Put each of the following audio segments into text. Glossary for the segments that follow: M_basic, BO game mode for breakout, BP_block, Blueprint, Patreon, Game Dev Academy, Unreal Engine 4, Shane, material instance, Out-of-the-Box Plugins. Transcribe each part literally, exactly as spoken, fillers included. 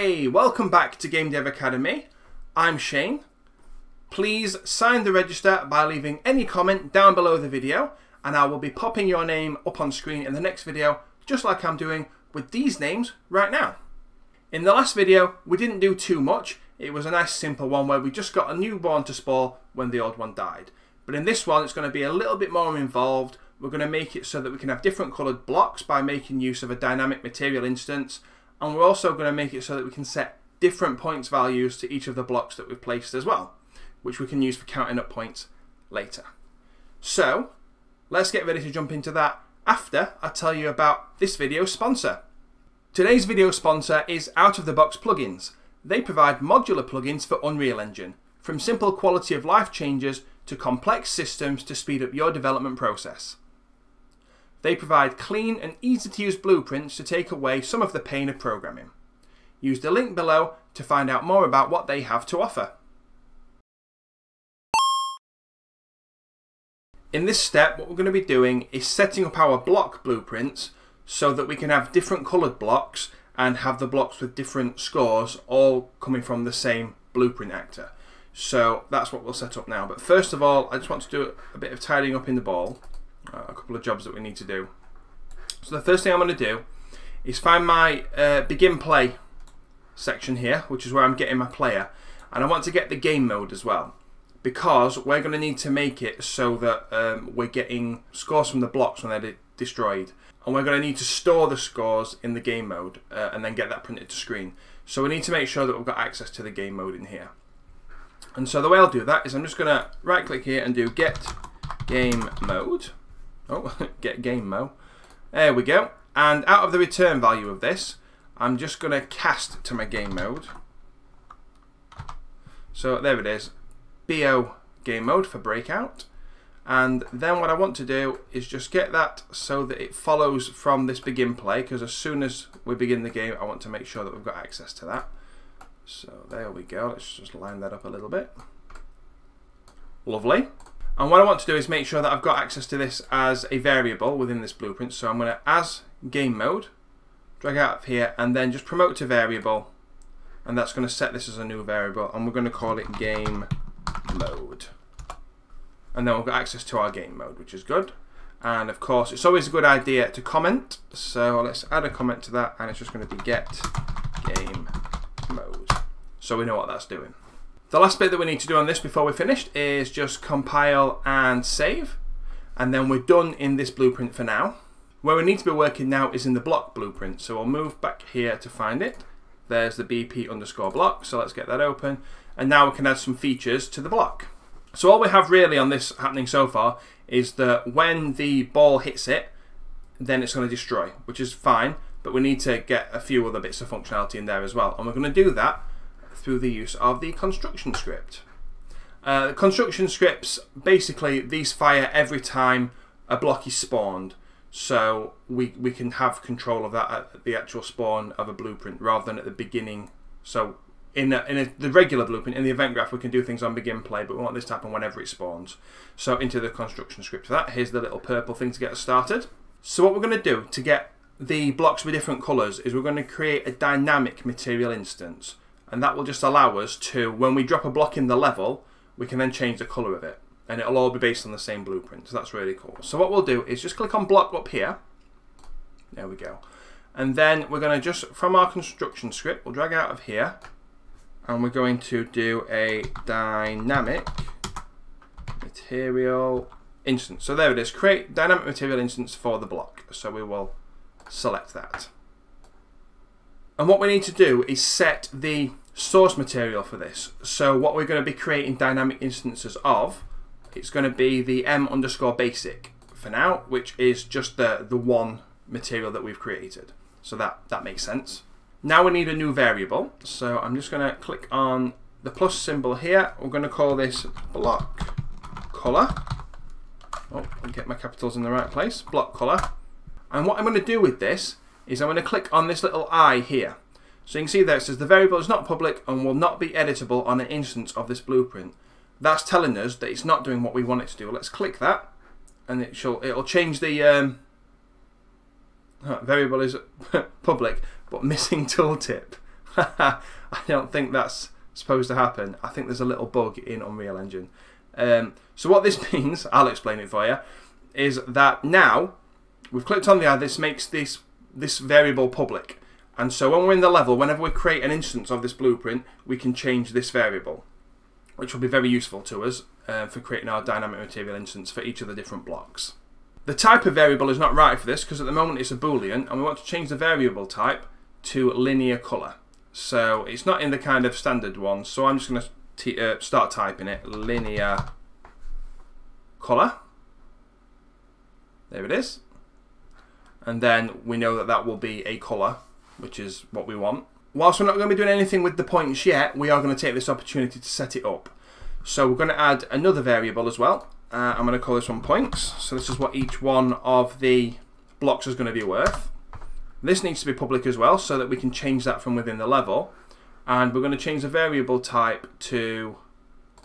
Hey, welcome back to Game Dev Academy. I'm Shane. Please sign the register by leaving any comment down below the video, and I will be popping your name up on screen in the next video, just like I'm doing with these names right now. In the last video, we didn't do too much. It was a nice simple one where we just got a newborn to spawn when the old one died. But in this one, it's going to be a little bit more involved. We're going to make it so that we can have different coloured blocks by making use of a dynamic material instance. And we're also going to make it so that we can set different points values to each of the blocks that we've placed as well, which we can use for counting up points later. So let's get ready to jump into that after I tell you about this video's sponsor. Today's video sponsor is Out-of-the-Box Plugins. They provide modular plugins for Unreal Engine, from simple quality of life changes to complex systems to speed up your development process. They provide clean and easy-to-use blueprints to take away some of the pain of programming. Use the link below to find out more about what they have to offer. In this step, what we're going to be doing is setting up our block blueprints so that we can have different coloured blocks and have the blocks with different scores all coming from the same blueprint actor. So that's what we'll set up now. But first of all, I just want to do a bit of tidying up in the ball. Uh, a couple of jobs that we need to do. So the first thing I'm going to do is find my uh, begin play section here, which is where I'm getting my player, and I want to get the game mode as well, because we're going to need to make it so that um, we're getting scores from the blocks when they're de destroyed, and we're going to need to store the scores in the game mode uh, and then get that printed to screen. So we need to make sure that we've got access to the game mode in here. And so the way I'll do that is I'm just going to right click here and do get game mode. Oh, get game mode. There we go. And out of the return value of this, I'm just going to cast to my game mode. So there it is. B O game mode for breakout. And then what I want to do is just get that so that it follows from this begin play, because as soon as we begin the game, I want to make sure that we've got access to that. So there we go. Let's just line that up a little bit. Lovely. And what I want to do is make sure that I've got access to this as a variable within this blueprint. So I'm going to as game mode, drag out of here, and then just promote to variable. And that's going to set this as a new variable. And we're going to call it game mode. And then we've got access to our game mode, which is good. And of course, it's always a good idea to comment. So let's add a comment to that. And it's just going to be get game mode. So we know what that's doing. The last bit that we need to do on this before we're finished is just compile and save, and then we're done in this blueprint for now. Where we need to be working now is in the block blueprint, so we'll move back here to find it. There's the B P underscore block, so let's get that open, and now we can add some features to the block. So all we have really on this happening so far is that when the ball hits it, then it's going to destroy, which is fine, but we need to get a few other bits of functionality in there as well, and we're going to do that through the use of the construction script. Uh, the construction scripts, basically these fire every time a block is spawned, so we, we can have control of that at the actual spawn of a blueprint rather than at the beginning. So in, a, in a, the regular blueprint, in the event graph, we can do things on begin play, but we want this to happen whenever it spawns. So into the construction script for that. Here's the little purple thing to get us started. So what we're going to do to get the blocks with different colours is we're going to create a dynamic material instance. And that will just allow us to, when we drop a block in the level, we can then change the colour of it. And it'll all be based on the same blueprint. So that's really cool. So what we'll do is just click on block up here. There we go. And then we're going to just, from our construction script, we'll drag out of here. And we're going to do a dynamic material instance. So there it is. Create dynamic material instance for the block. So we will select that. And what we need to do is set the source material for this. So what we're going to be creating dynamic instances of, it's going to be the M underscore basic for now, which is just the, the one material that we've created. So that, that makes sense. Now we need a new variable. So I'm just going to click on the plus symbol here. We're going to call this block color. Oh, I'll get my capitals in the right place. Block color. And what I'm going to do with this is I'm going to click on this little eye here. So you can see there it says the variable is not public and will not be editable on an instance of this blueprint. That's telling us that it's not doing what we want it to do. Let's click that and it shall, it'll change the um, oh, variable is public but missing tooltip. I don't think that's supposed to happen. I think there's a little bug in Unreal Engine. Um, so what this means, I'll explain it for you, is that now we've clicked on the add, this makes this, this variable public. And so when we're in the level, whenever we create an instance of this blueprint, we can change this variable, which will be very useful to us uh, for creating our dynamic material instance for each of the different blocks. The type of variable is not right for this because at the moment it's a Boolean, and we want to change the variable type to linear color. So it's not in the kind of standard one, so I'm just going to t uh, start typing it, linear color. There it is. And then we know that that will be a color, which is what we want. Whilst we're not going to be doing anything with the points yet, we are going to take this opportunity to set it up. So we're going to add another variable as well. Uh, I'm going to call this one points. So this is what each one of the blocks is going to be worth. This needs to be public as well so that we can change that from within the level. And we're going to change the variable type to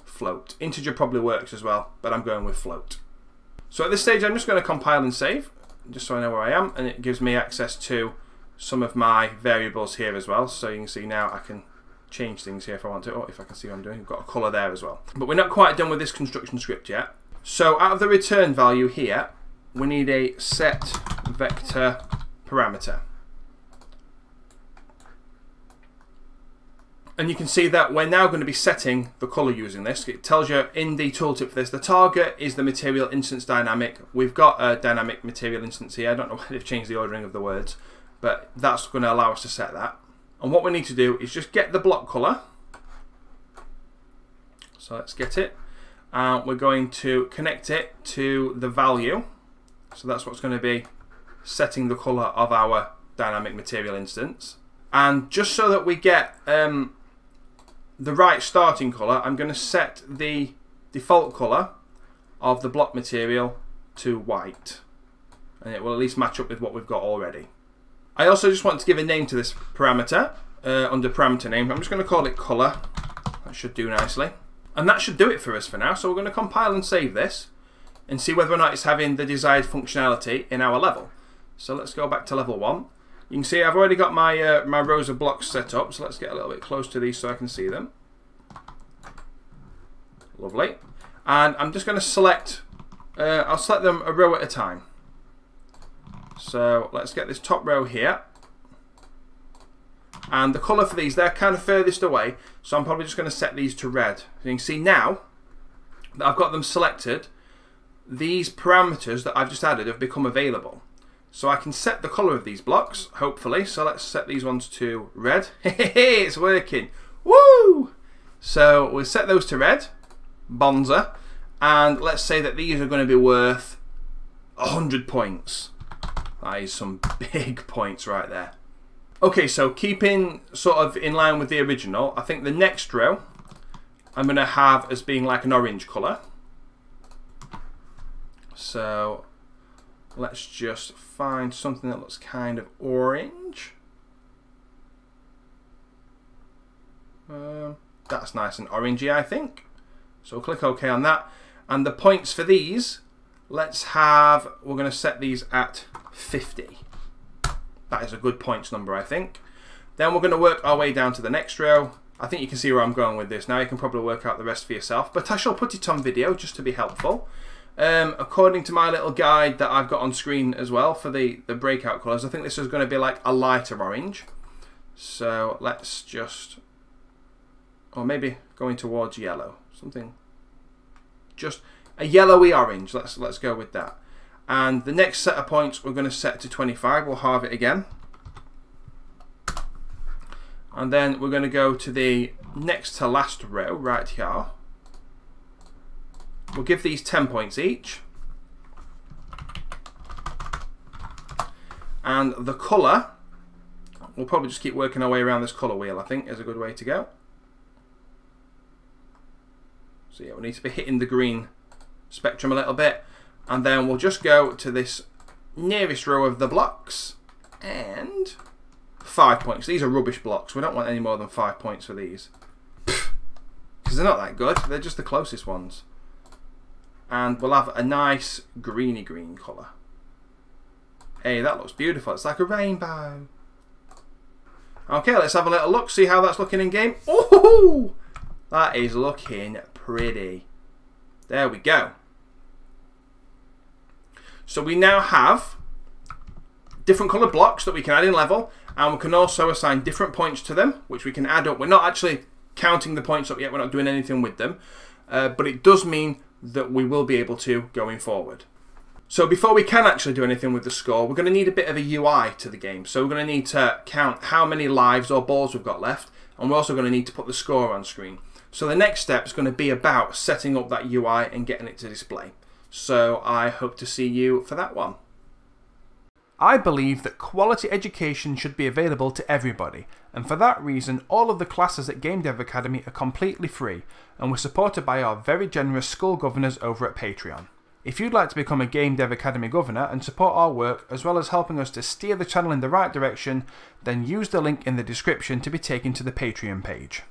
float. Integer probably works as well, but I'm going with float. So at this stage, I'm just going to compile and save, just so I know where I am, and it gives me access to some of my variables here as well. So you can see now I can change things here if I want to. Oh, if I can see what I'm doing, we've got a color there as well. But we're not quite done with this construction script yet. So out of the return value here, we need a set vector parameter. And you can see that we're now going to be setting the color using this. It tells you in the tooltip for this, the target is the material instance dynamic. We've got a dynamic material instance here. I don't know why they've changed the ordering of the words, but that's going to allow us to set that. And what we need to do is just get the block color. So let's get it. And we're going to connect it to the value. So that's what's going to be setting the color of our dynamic material instance. And just so that we get um, the right starting color, I'm going to set the default color of the block material to white, and it will at least match up with what we've got already. I also just want to give a name to this parameter. Uh, under parameter name, I'm just going to call it color. That should do nicely, and that should do it for us for now. So we're going to compile and save this and see whether or not it's having the desired functionality in our level. So let's go back to level one. You can see I've already got my, uh, my rows of blocks set up, so let's get a little bit close to these so I can see them. Lovely. And I'm just going to select, uh, I'll select them a row at a time. So let's get this top row here. And the colour for these, they're kind of furthest away, so I'm probably just going to set these to red. So you can see now that I've got them selected, these parameters that I've just added have become available. So I can set the colour of these blocks, hopefully. So let's set these ones to red. Hey, it's working. Woo! So we'll set those to red. Bonza. And let's say that these are going to be worth one hundred points. That is some big points right there. Okay, so keeping sort of in line with the original, I think the next row I'm going to have as being like an orange colour. So let's just find something that looks kind of orange. Um, that's nice and orangey, I think. So we'll click OK on that. And the points for these, let's have, we're going to set these at fifty. That is a good points number, I think. Then we're going to work our way down to the next row. I think you can see where I'm going with this now. You can probably work out the rest for yourself, but I shall put it on video just to be helpful. Um, according to my little guide that I've got on screen as well for the, the breakout colours, I think this is going to be like a lighter orange. So let's just, or maybe going towards yellow, something, just a yellowy orange. Let's, let's go with that. And the next set of points we're going to set to twenty-five. We'll halve it again. And then we're going to go to the next to last row right here. We'll give these ten points each. And the colour, we'll probably just keep working our way around this colour wheel, I think, is a good way to go. So yeah, we need to be hitting the green spectrum a little bit. And then we'll just go to this nearest row of the blocks and five points. These are rubbish blocks. We don't want any more than five points for these, because they're not that good. They're just the closest ones. And we'll have a nice greeny green colour. Hey, that looks beautiful. It's like a rainbow. Okay, let's have a little look, see how that's looking in game. Oh, that is looking pretty. There we go. So we now have different coloured blocks that we can add in level, and we can also assign different points to them, which we can add up. We're not actually counting the points up yet, we're not doing anything with them, uh, but it does mean that we will be able to going forward. So before we can actually do anything with the score, we're going to need a bit of a U I to the game. So we're going to need to count how many lives or balls we've got left, and we're also going to need to put the score on screen. So the next step is going to be about setting up that U I and getting it to display. So I hope to see you for that one. I believe that quality education should be available to everybody, and for that reason all of the classes at Game Dev Academy are completely free, and we're supported by our very generous school governors over at Patreon. If you'd like to become a Game Dev Academy governor and support our work, as well as helping us to steer the channel in the right direction, then use the link in the description to be taken to the Patreon page.